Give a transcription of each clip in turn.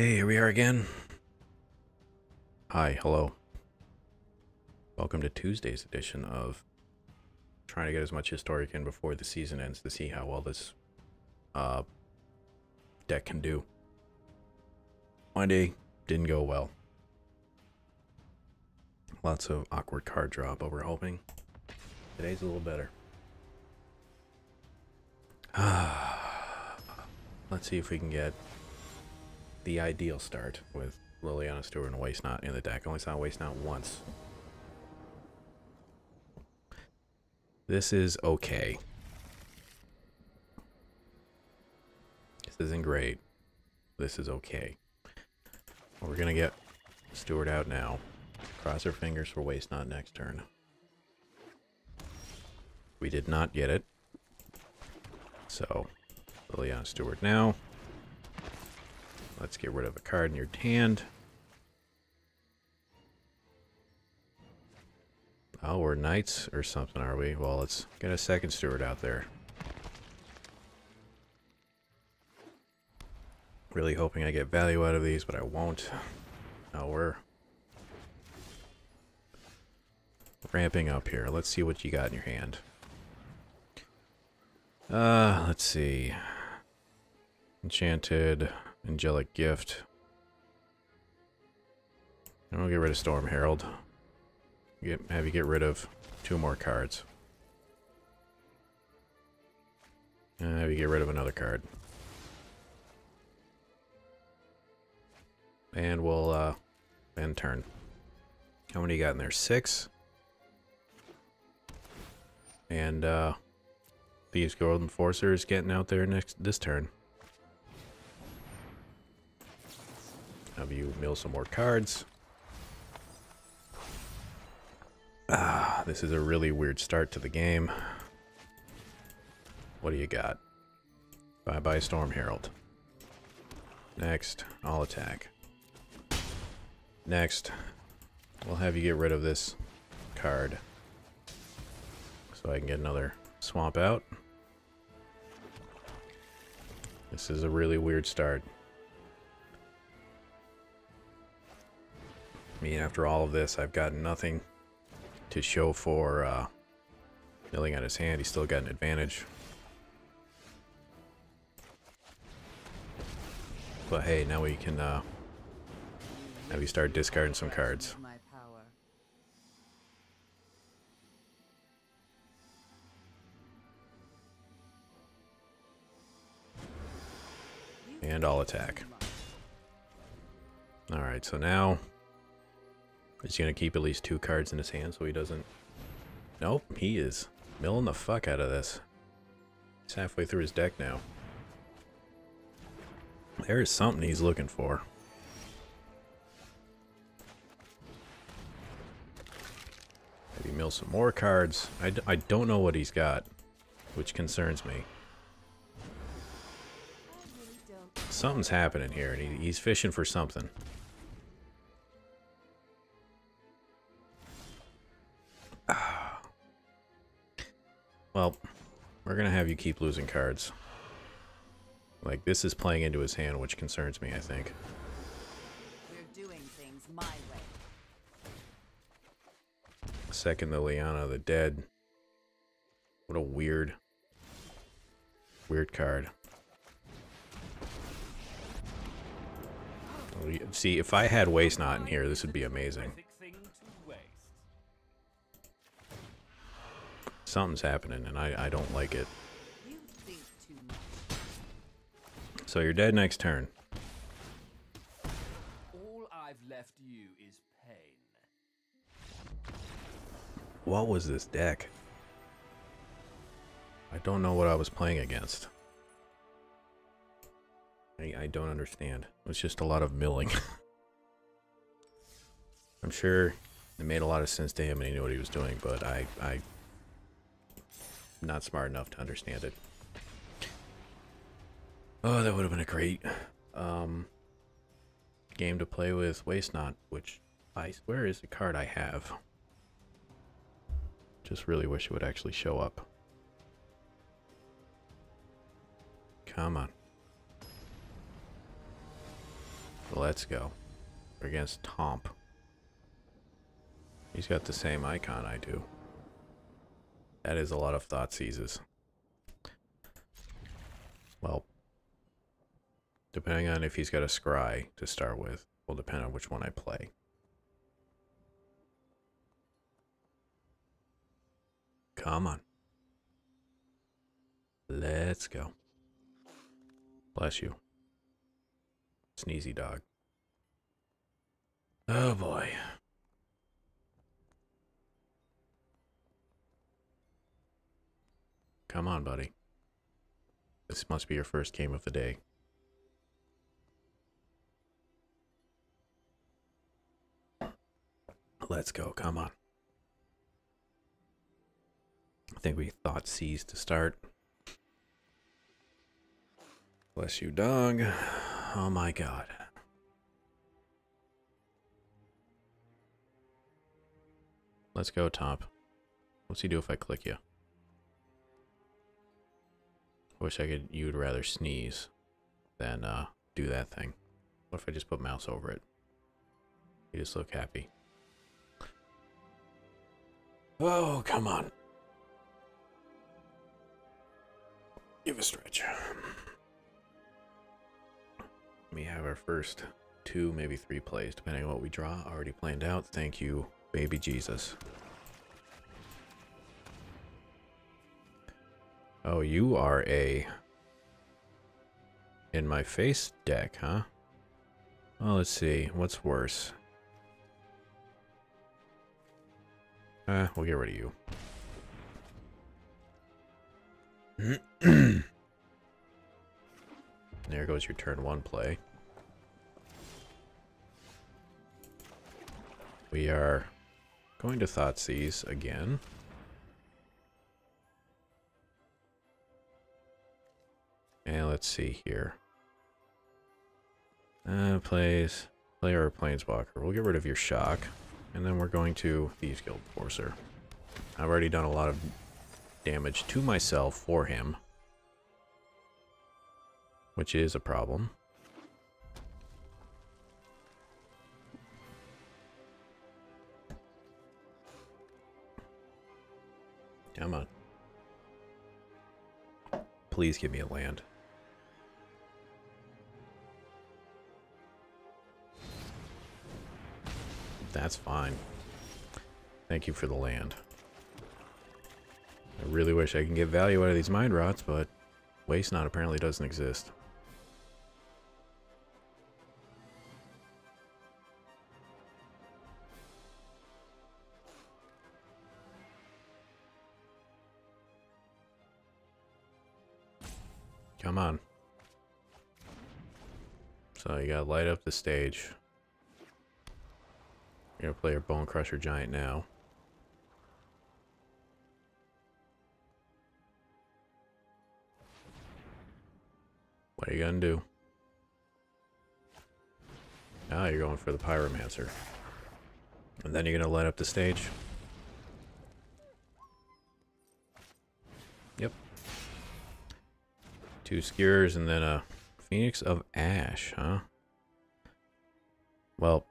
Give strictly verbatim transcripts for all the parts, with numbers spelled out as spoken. Hey, here we are again. Hi, hello. Welcome to Tuesday's edition of trying to get as much historic in before the season ends to see how well this uh, deck can do. Monday didn't go well. Lots of awkward card draw, but we're hoping today's a little better. Let's see if we can get the ideal start with Liliana Steward and Waste Not in the deck. I only saw Waste Not once. This is okay. This isn't great. This is okay. We're gonna get Steward out now. Cross our fingers for Waste Not next turn. We did not get it. So, Liliana Steward now. Let's get rid of a card in your hand. Oh, we're knights or something, are we? Well, let's get a second Steward out there. Really hoping I get value out of these, but I won't. Now we're ramping up here. Let's see what you got in your hand. Uh, let's see. Enchanted... Angelic Gift. And we'll get rid of Storm Herald. Get, have you get rid of two more cards. And have you get rid of another card. And we'll uh, end turn. How many you got in there? Six. And uh, Thieves Guild Enforcer is getting out there next this turn. Have you mill some more cards. Ah, this is a really weird start to the game. What do you got? Bye bye, Storm Herald. Next, I'll attack. Next, we'll have you get rid of this card so I can get another swamp out. This is a really weird start. I mean, after all of this, I've got nothing to show for uh, milling out his hand. He's still got an advantage. But hey, now we can uh, have you start discarding some cards. And I'll attack. Alright, so now... he's going to keep at least two cards in his hand so he doesn't... Nope, he is milling the fuck out of this. He's halfway through his deck now. There is something he's looking for. Maybe mill some more cards. I, d I don't know what he's got, which concerns me. Something's happening here, and he, he's fishing for something. Well, we're going to have you keep losing cards. Like, this is playing into his hand, which concerns me, I think. We're doing things my way. Second Liliana the Dead. What a weird, weird card. See, if I had Waste Not in here, this would be amazing. Something's happening, and I, I don't like it. You think too much. So you're dead next turn. All I've left you is pain. What was this deck? I don't know what I was playing against. I, I don't understand. It was just a lot of milling. I'm sure it made a lot of sense to him and he knew what he was doing, but I... I not smart enough to understand it. Oh, that would have been a great um, game to play with Waste Not, which I swear is a card I have. Just really wish it would actually show up. Come on. Let's go. We're against Tomp. He's got the same icon I do. That is a lot of thought seizes. Well, depending on if he's got a scry to start with, will depend on which one I play. Come on. Let's go. Bless you. Sneezy dog. Oh boy. Come on, buddy. This must be your first game of the day. Let's go, come on. I think we thought C's to start. Bless you, dog. Oh my god. Let's go, Tomp. What's he do if I click you? I wish I could, you'd rather sneeze than uh, do that thing. What if I just put mouse over it? You just look happy. Oh, come on. Give a stretch. We have our first two, maybe three plays, depending on what we draw. Already planned out. Thank you, baby Jesus. Oh, you are a in my face deck, huh? Well, let's see. What's worse? Uh, we'll get rid of you. There goes your turn one play. We are going to Thoughtseize again. And let's see here. Uh, plays, player or planeswalker. We'll get rid of your shock. And then we're going to Thieves Guild Enforcer. I've already done a lot of damage to myself for him, which is a problem. Come on. Please give me a land. That's fine. Thank you for the land. I really wish I can get value out of these Mind Rots, but Waste Not apparently doesn't exist. Come on. So you gotta light up the stage. You're gonna play your Bone Crusher Giant now. What are you gonna do? Ah, you're going for the Pyromancer. And then you're gonna light up the stage. Yep. Two skewers and then a Phoenix of Ash, huh? Well,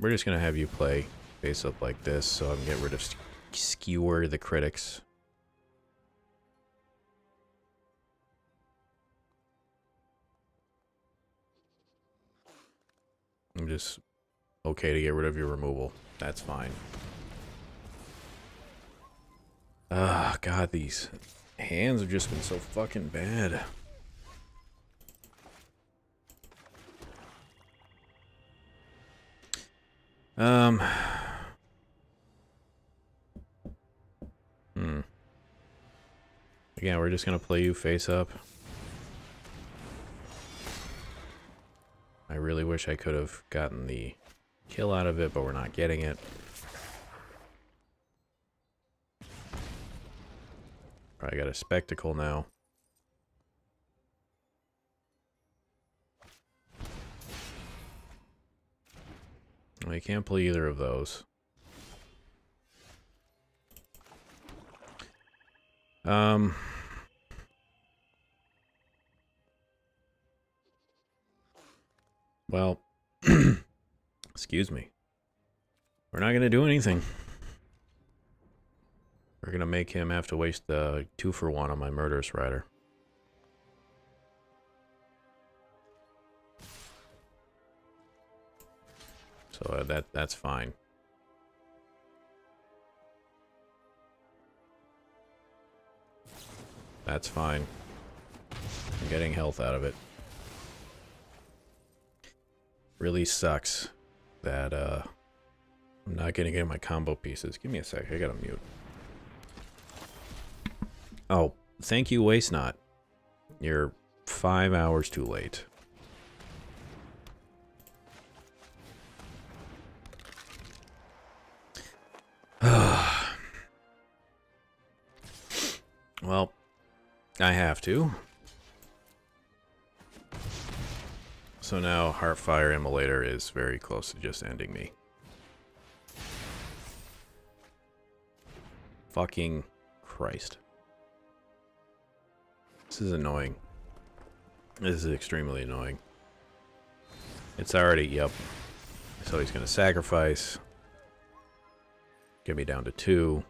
we're just gonna have you play face up like this, so I can get rid of Skewer the Critics. I'm just okay to get rid of your removal. That's fine. Ah, god, these hands have just been so fucking bad. Um. Hmm. Again, we're just gonna play you face up. I really wish I could have gotten the kill out of it, but we're not getting it. Probably got a spectacle now. I can't play either of those. Um, Well, excuse me. We're not going to do anything. We're going to make him have to waste the two for one on my Murderous Rider. So uh, that that's fine. That's fine. I'm getting health out of it. Really sucks that uh, I'm not getting any of my combo pieces. Give me a sec. I gotta mute. Oh, thank you, Waste Not. You're five hours too late. Well, I have to. So now Heartfire Emulator is very close to just ending me. Fucking Christ. This is annoying. This is extremely annoying. It's already, yep. So he's gonna sacrifice. Get me down to two.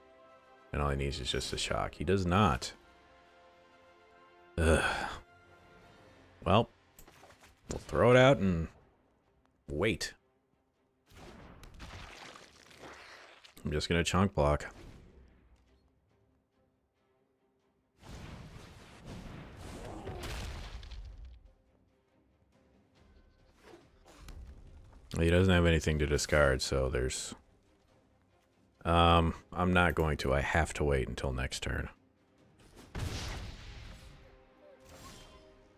And all he needs is just a shock. He does not. Ugh. Well, we'll throw it out and wait. I'm just gonna chunk block. He doesn't have anything to discard, so there's... Um, I'm not going to. I have to wait until next turn.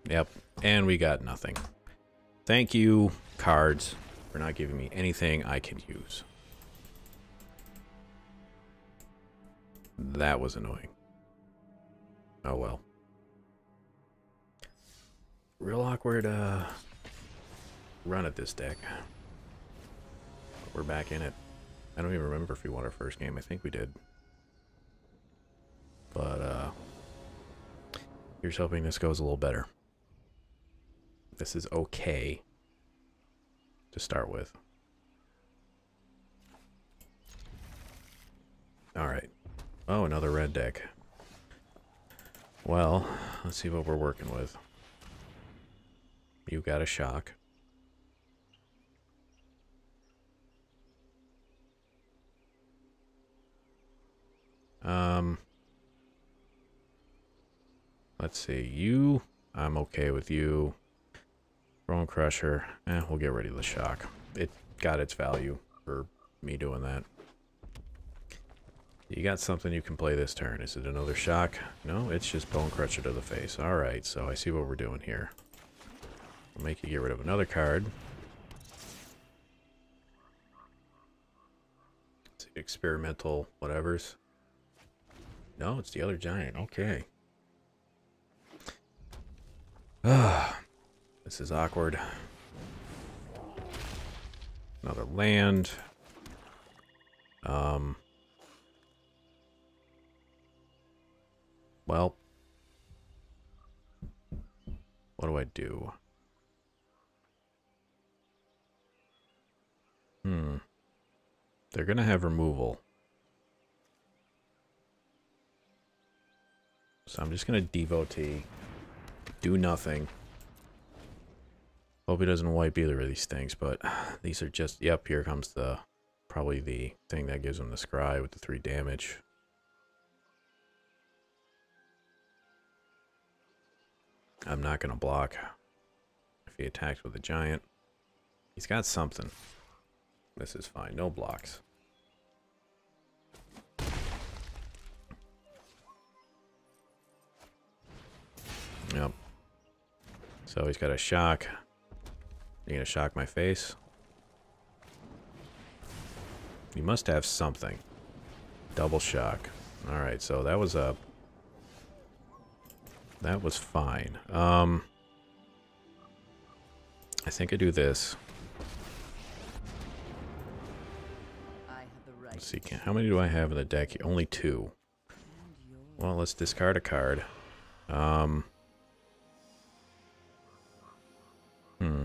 Yep, and we got nothing. Thank you, cards, for not giving me anything I can use. That was annoying. Oh well. Real awkward uh, run at this deck. We're back in it. I don't even remember if we won our first game. I think we did. But, uh... here's hoping this goes a little better. This is okay to start with. Alright. Oh, another red deck. Well, let's see what we're working with. You got a shock. Um... Let's see, you, I'm okay with you. Bone Crusher, eh, we'll get rid of the shock. It got its value for me doing that. You got something you can play this turn. Is it another shock? No, it's just Bone Crusher to the face. Alright, so I see what we're doing here. We'll make you get rid of another card. It's experimental whatevers. No, it's the other giant, okay. Ah, this is awkward. Another land. Um. Well. What do I do? Hmm. They're gonna have removal. So I'm just gonna devotee. Do nothing. Hope he doesn't wipe either of these things, but these are just... Yep, here comes the... Probably the thing that gives him the scry with the three damage. I'm not going to block. If he attacks with a giant, he's got something. This is fine. No blocks. Yep. So he's got a shock. You're gonna shock my face? You must have something. Double shock. Alright, so that was a... That was fine. Um, I think I do this. Let's see, how many do I have in the deck? Only two. Well, let's discard a card. Um... Hmm.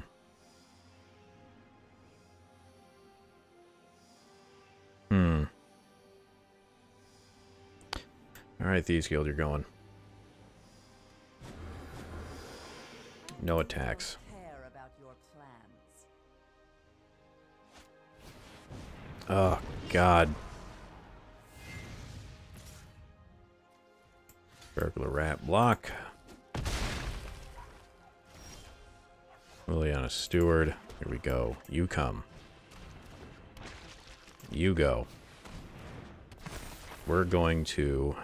Alright, Thieves Guild, you're going. No attacks. Oh, God. Burglar Rat block. Liliana Steward. Here we go. You come. You go. We're going to...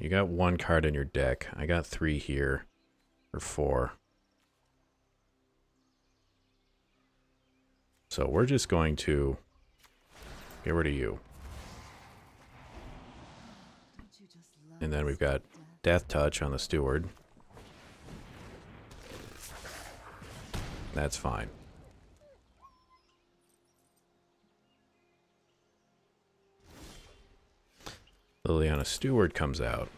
You got one card in your deck. I got three here. Or four. So we're just going to... get rid of you. And then we've got Death Touch on the Steward. That's fine. Liliana Steward comes out.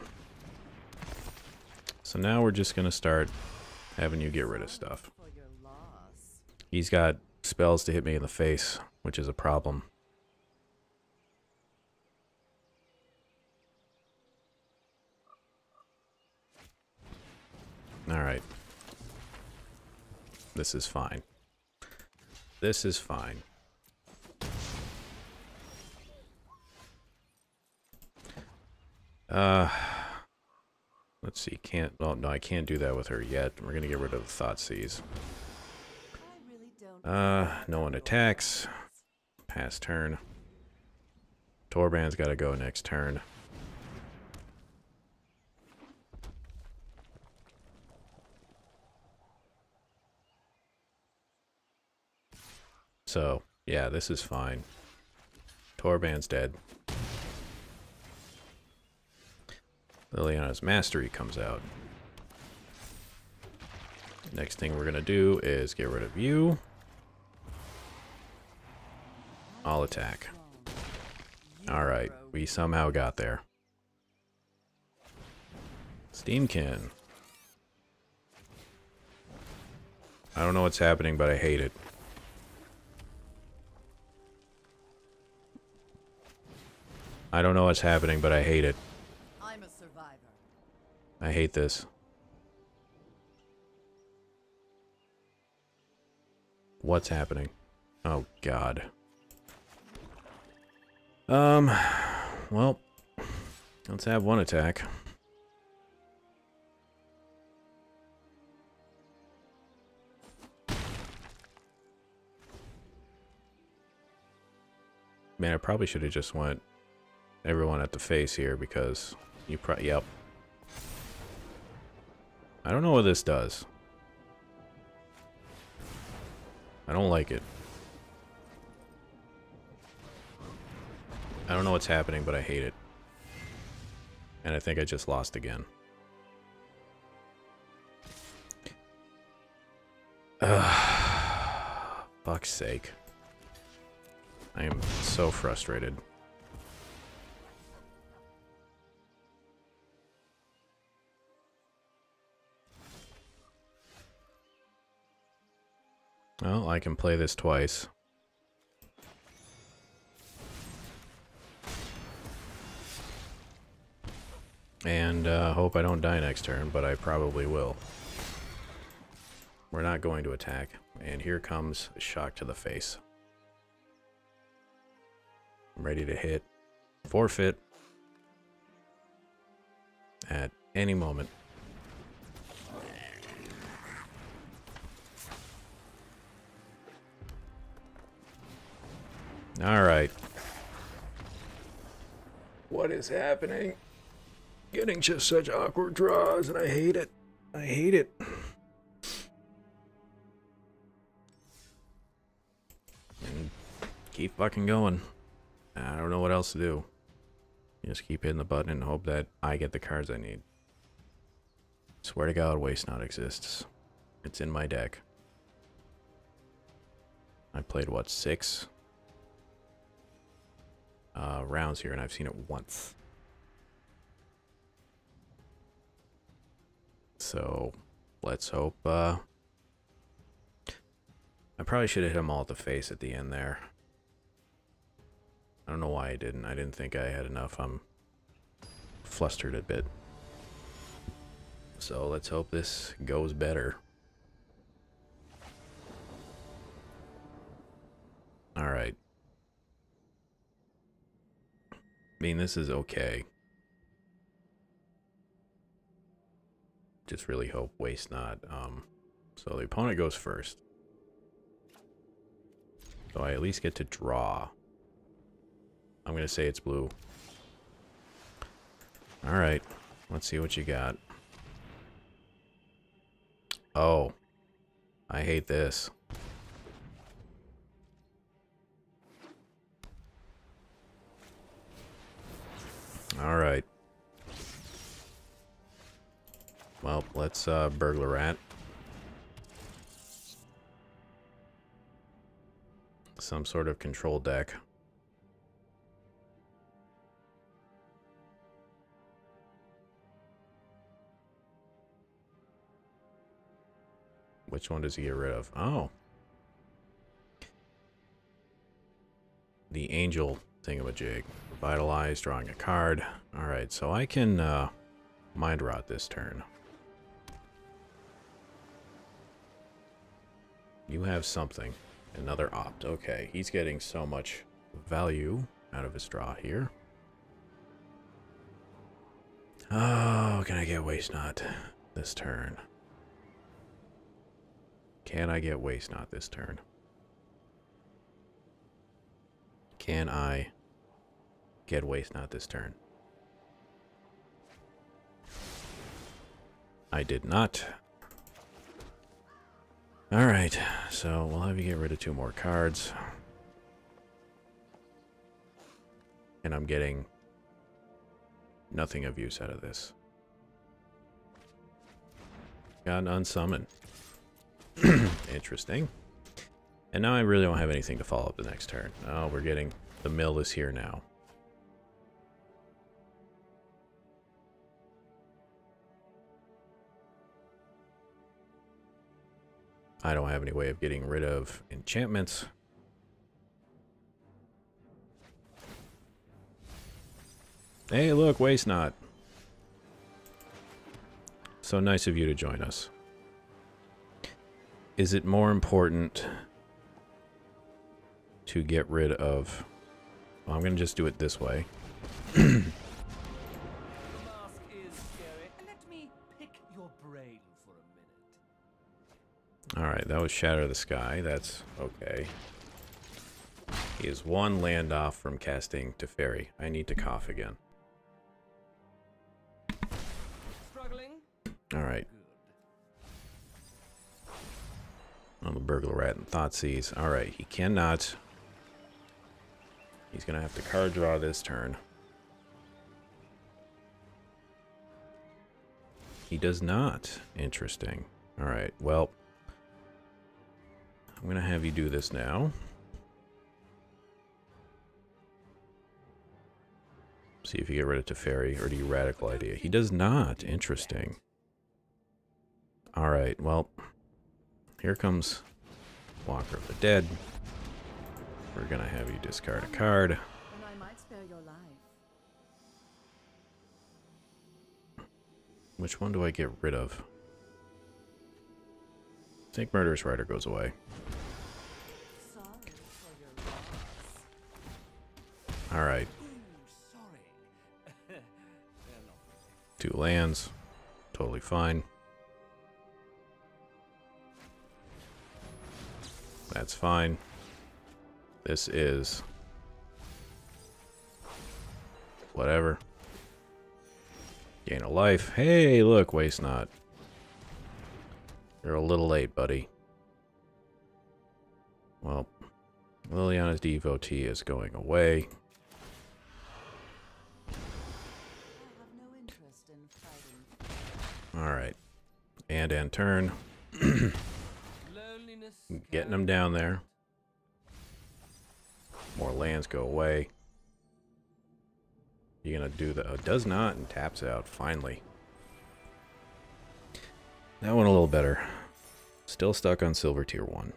So now we're just going to start having you get rid of stuff. He's got spells to hit me in the face, which is a problem. Alright. This is fine. This is fine. Uh, let's see. Can't. Oh no, I can't do that with her yet. We're gonna get rid of the Thoughtseize. Uh, no one attacks. Pass turn. Torban's gotta go next turn. So, yeah, this is fine. Torban's dead. Liliana's Mastery comes out. Next thing we're going to do is get rid of you. I'll attack. Alright, we somehow got there. Steamkin. I don't know what's happening, but I hate it. I don't know what's happening, but I hate it. I'm a survivor. I hate this. What's happening? Oh, God. Um, well, let's have one attack. Man, I probably should have just went... everyone at the face here, because you pro- yep. I don't know what this does. I don't like it. I don't know what's happening, but I hate it. And I think I just lost again. Ugh. Fuck's sake. I am so frustrated. Well, I can play this twice. And uh, hope I don't die next turn, but I probably will. We're not going to attack. And here comes Shock to the Face. I'm ready to hit forfeit at any moment. Alright. What is happening? Getting just such awkward draws, and I hate it. I hate it. And keep fucking going. I don't know what else to do. Just keep hitting the button and hope that I get the cards I need. Swear to God, Waste Not exists. It's in my deck. I played, what, six? Uh, rounds here, and I've seen it once. So, let's hope, uh... I probably should have hit them all at the face at the end there. I don't know why I didn't. I didn't think I had enough. I'm flustered a bit. So let's hope this goes better. All right. I mean, this is okay. Just really hope Waste Not. Um, so the opponent goes first. So I at least get to draw. I'm going to say it's blue. All right. Let's see what you got. Oh. I hate this. All right. Well, let's uh, Burglar Rat. Some sort of control deck. Which one does he get rid of? Oh. The angel thingamajig. Revitalize, drawing a card. Alright, so I can uh, Mind Rot this turn. You have something. Another opt. Okay, he's getting so much value out of his draw here. Oh, can I get Waste Not this turn? Can I get Waste Not this turn? Can I get Waste Not this turn? I did not. Alright, so we'll have you get rid of two more cards. And I'm getting nothing of use out of this. Got an Unsummon. Interesting. And now I really don't have anything to follow up the next turn. Oh, we're getting... the mill is here now. I don't have any way of getting rid of enchantments. Hey, look, Waste Not. So nice of you to join us. Is it more important to get rid of... Well, I'm going to just do it this way. Alright, that was Shatter the Sky. That's okay. He is one land off from casting Teferi. I need to cough again. Alright. On the Burglar Rat and Thoughtseize. Alright, he cannot. He's going to have to card draw this turn. He does not. Interesting. Alright, well... I'm gonna have you do this now. See if you get rid of Teferi, or do you Radical Idea? He does not. Interesting. Alright, well, here comes Walker of the Dead. We're gonna have you discard a card. I might spare your life. Which one do I get rid of? I think Murderous Rider goes away. Alright. Two lands. Totally fine. That's fine. This is... whatever. Gain a life. Hey, look, Waste Not. You're a little late, buddy. Well, Liliana's devotee is going away. I have no interest in fighting. All right, and end turn. Getting them down there. More lands go away. You're gonna do the... Oh, does not, and taps out finally. That went a little better. Still stuck on silver tier one.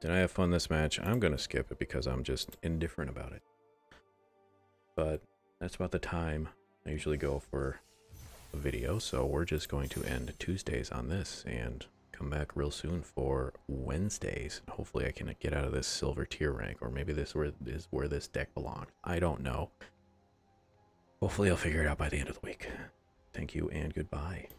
Did I have fun this match? I'm going to skip it because I'm just indifferent about it. But that's about the time I usually go for a video, so we're just going to end Tuesdays on this and come back real soon for Wednesdays. Hopefully I can get out of this silver tier rank, or maybe this is where this deck belongs. I don't know. Hopefully I'll figure it out by the end of the week. Thank you and goodbye.